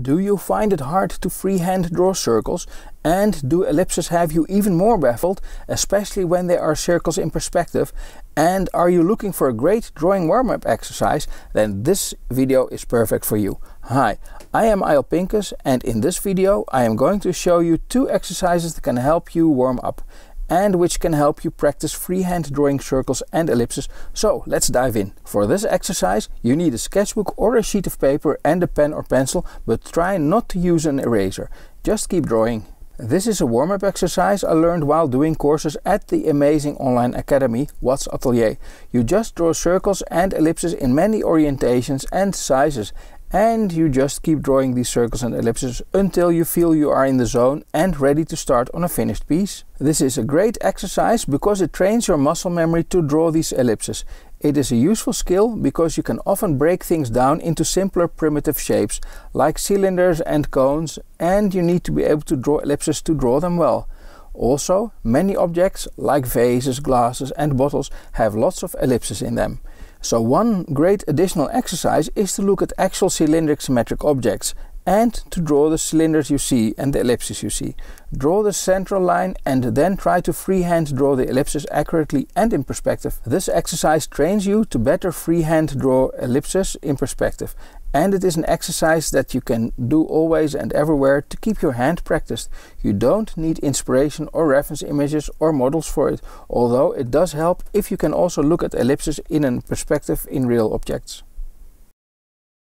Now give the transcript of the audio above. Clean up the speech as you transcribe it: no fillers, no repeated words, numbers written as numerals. Do you find it hard to freehand draw circles? And do ellipses have you even more baffled, especially when they are circles in perspective? And are you looking for a great drawing warm-up exercise? Then this video is perfect for you. Hi, I am Ayal Pinkus, and in this video I am going to show you two exercises that can help you warm up and which can help you practice freehand drawing circles and ellipses. So let's dive in. For this exercise you need a sketchbook or a sheet of paper and a pen or pencil, but try not to use an eraser. Just keep drawing. This is a warm-up exercise I learned while doing courses at the amazing online academy Watts Atelier. You just draw circles and ellipses in many orientations and sizes, and you just keep drawing these circles and ellipses until you feel you are in the zone and ready to start on a finished piece. This is a great exercise because it trains your muscle memory to draw these ellipses. It is a useful skill because you can often break things down into simpler primitive shapes, like cylinders and cones, and you need to be able to draw ellipses to draw them well. Also, many objects, like vases, glasses and bottles, have lots of ellipses in them. So one great additional exercise is to look at actual cylindric symmetric objects and to draw the cylinders you see and the ellipses you see. Draw the central line and then try to freehand draw the ellipses accurately and in perspective. This exercise trains you to better freehand draw ellipses in perspective, and it is an exercise that you can do always and everywhere to keep your hand practiced. You don't need inspiration or reference images or models for it, although it does help if you can also look at ellipses in a perspective in real objects.